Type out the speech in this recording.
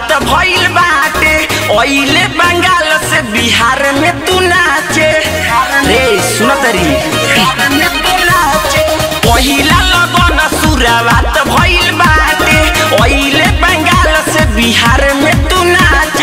बात भइल बाटे ओइले बंगाल से बिहार में तू नाचे रे सुनतरी बिहार में तू नाचे पहिला लगन सुरावत भइल बाटे ओइले बंगाल से बिहार में तू नाचे।